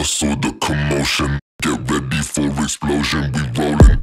So the commotion, get ready for explosion, we rollin'.